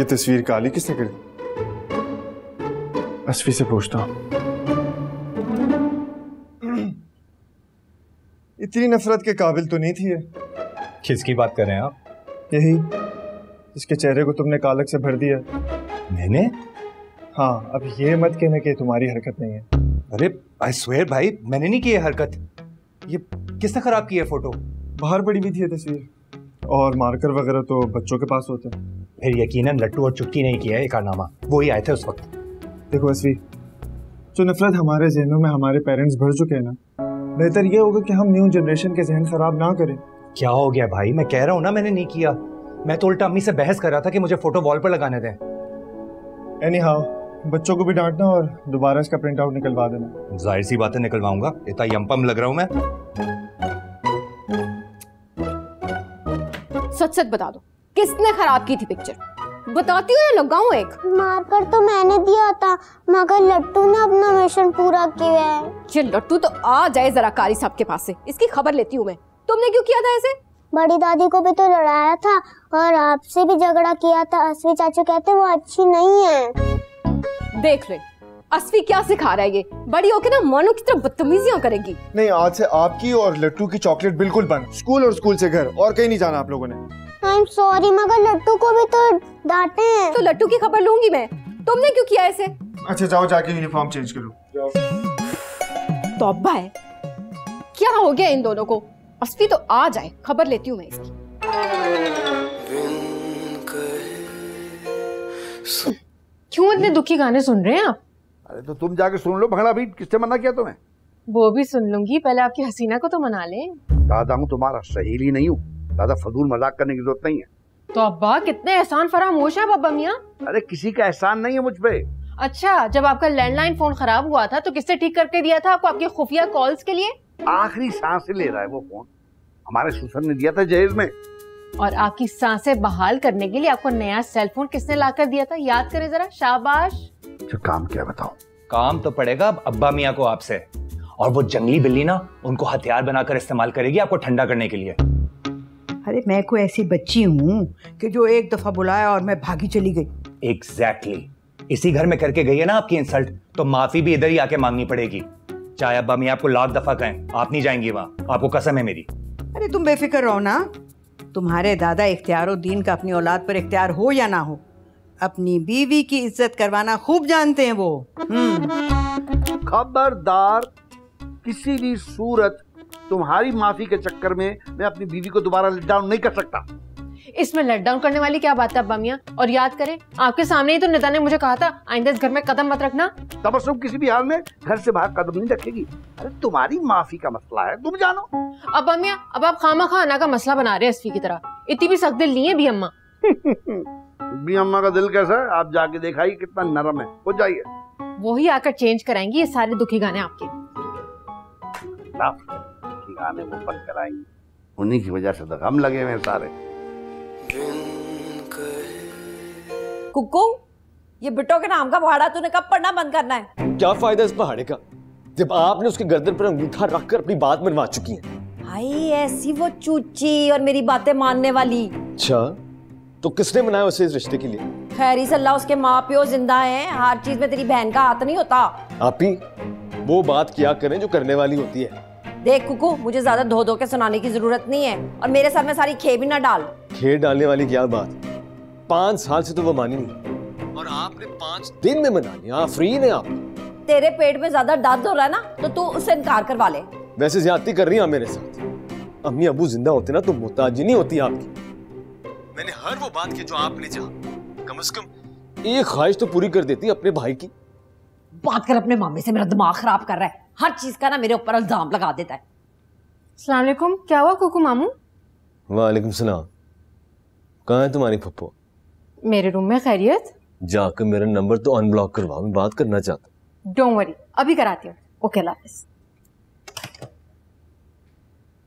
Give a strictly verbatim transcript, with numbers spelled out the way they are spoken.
ये तस्वीर काली किसने करी? असफी से पूछता हूँ। इतनी नफरत के काबिल तो नहीं थी ये। किसकी बात कर रहे हैं आप? यही इसके चेहरे को तुमने कालक से भर दिया। मैंने? हाँ, अब ये मत कहना कि तुम्हारी हरकत नहीं है। अरे I swear भाई, मैंने नहीं की है हरकत। ये किसने खराब की है फोटो? बाहर पड़ी भी थी तस्वीर, और मार्कर वगैरह तो बच्चों के पास होते हैं। फिर यकीनन लट्टू और चुटकी नहीं किया है ये कारनामा, वो ही आए थे उस वक्त। देखो असवी, जो नफरत हमारे जहनों में हमारे पेरेंट्स भर चुके हैं ना, बेहतर यह होगा कि हम न्यू जनरेशन के जहन खराब ना करें। क्या हो गया भाई, मैं कह रहा हूँ ना मैंने नहीं किया। मैं तो उल्टा अम्मी से बहस कर रहा था कि मुझे फोटो वॉल पर लगाने दें। एनीहाउ बच्चों को भी डांटना और दोबारा इसका प्रिंट आउट निकलवा देना। जाहिर सी बातें निकलवाऊंगा, इतना यमपम लग रहा हूँ मैं। सच सच बता दो किसने खराब की थी पिक्चर? बताती हूँ या लगाऊं एक? मार्कर तो मैंने दिया था, मगर लट्टू ने अपना मिशन पूरा किया है। ये लट्टू तो आ जाए जरा कारी साहब के पास से, इसकी खबर लेती हूँ मैं। तुमने क्यों किया था ऐसे? बड़ी दादी को भी तो लड़ाया था और आपसे भी झगड़ा किया था। असवी चाचू कहते वो अच्छी नहीं है। देख ले असवी क्या सिखा रहा है ये, बड़ी होके ना मोनू की तरफ बदतमीजियाँ करेगी। नहीं, आज से आपकी और लट्टू की चॉकलेट बिल्कुल बंद। स्कूल और स्कूल से घर, और कहीं नहीं जाना आप लोगों ने। आई एम सॉरी, मगर लट्टू को भी तो डांटे हैं। तो लट्टू की खबर लूंगी मैं, तुमने क्यों किया ऐसे? अच्छा जाओ जाके यूनिफॉर्म चेंज करो। तौबा है, क्या हो गया इन दोनों को? असली तो आ जाए, खबर लेती हूँ मैं इसकी। क्यों इतने दुखी गाने सुन रहे हैं आप? अरे तो तुम जाके सुन लो भंगड़ा बीट, किससे मना किया तुम्हें? वो भी सुन लूंगी, पहले आपकी हसीना को तो मना लें। दादा हूँ तुम्हारा, सहेली नहीं हूँ। दादा फजूल मजाक करने की जरूरत नहीं है। तो अब्बा कितने एहसान फरामोश है अब्बा मियाँ। अरे किसी का एहसान नहीं है मुझ पे। अच्छा, जब आपका लैंडलाइन फोन खराब हुआ था तो किससे ठीक करके दिया था आपको आपकी खुफिया कॉल्स के लिए? आखिरी सांस ले रहा है वो फोन, हमारे सुसर ने दिया था जहेज में। और आपकी सांसें बहाल करने के लिए आपको नया सेल फोन किसने लाकर दिया था, याद करें जरा। शाबाश। तो काम क्या बताओ? काम तो पड़ेगा अब अब्बा मियाँ को आपसे। और वो जंगली बिल्ली ना उनको हथियार बनाकर इस्तेमाल करेगी आपको ठंडा करने के लिए। अरे मैं कोई ऐसी बच्ची हूँ कि जो एक दफा बुलाया और मैं भागी चली गई? एग्जैक्टली, इसी घर में करके गई है ना आपकी इंसल्ट, तो माफी भी इधर ही आके मांगनी पड़ेगी। चाहे अब्बा मियाँ आपको लाख दफा कहें, आप नहीं जाएंगी वहाँ, आपको कसम है मेरी। अरे तुम बेफिक्र रहो ना, तुम्हारे दादा इख्तियारुद्दीन का अपनी औलाद पर इख्तियार हो या ना हो, अपनी बीवी की इज्जत करवाना खूब जानते हैं वो। खबरदार, किसी भी सूरत तुम्हारी माफी के चक्कर में मैं अपनी बीवी को दोबारा लेट डाउन नहीं कर सकता। इसमें लेट डाउन करने वाली क्या बात है अब्बा मियाँ? और याद करें आपके सामने ही तो निदा ने मुझे कहा था आइंदा इस घर में कदम मत रखना। तबस्सुम किसी भी हाल में घर से बाहर कदम नहीं रखेगी। अरे तुम्हारी माफी का मसला है, तुम जानो। अब्बा मियाँ अब आप खामा खाना का मसला बना रहे हैं असफी की तरह। इतनी भी सख्त दिल नहीं है भी अम्मा। भी अम्मा का दिल कैसा है आप जाके दिखाइए, कितना नरम है। हो जाइए, वो ही आकर चेंज कराएंगी ये सारे दुखी गाने आपके। दुखी गाने वो बंद कराएंगी, उन्हीं की वजह से तो गम लगे हुए सारे। कुकू, ये बिट्टो के नाम का पहाड़ा तूने कब पढ़ना बंद करना है? क्या फायदा इस पहाड़े का जब आपने उसके गर्दन पर अंगूठा रखकर अपनी बात मनवा चुकी है। भाई ऐसी वो चूची और मेरी बातें मानने वाली। अच्छा, तो किसने मनाया उसे इस रिश्ते के लिए? खैरी सल्ला उसके माँ प्यो जिंदा हैं, हर चीज में तेरी बहन का हाथ नहीं होता। आप ही वो बात किया करें जो करने वाली होती है। देख कुकू, मुझे ज्यादा धो धो के सुनाने की जरूरत नहीं है, और मेरे सर में सारी खेद भी ना डाल। खेद डालने वाली क्या बात, पाँच साल से तो वो मानी नहीं और आपने पाँच दिन में मना लिया। आफरीन है आप। तेरे पेट में ज्यादा दर्द हो रहा है ना, तो तू उससे इनकार करवा ले। वैसे ज्यादती कर रही है मेरे साथ। अम्मी अबू जिंदा होते ना तो मोहताजी नहीं होती आपकी। मैंने हर वो बात की जो आपने चाहा, कम से कम एक ख्वाहिश तो पूरी कर देती अपने भाई की। बात कर अपने मामे से, मेरा दिमाग खराब कर रहा है। हर चीज का ना मेरे ऊपर इल्जाम लगा देता है। अस्सलाम वालेकुम, क्या हुआ कुकू मामू? वालेकुम सलाम। कहाँ है तुम्हारी पप्पू? मेरे रूम में। खैरियत? जाकर मेरा नंबर तो अनब्लॉक करवाओ, मैं बात करना चाहता हूँ। डोंट वरी, अभी कराती हूँ। ओके, लाफिज।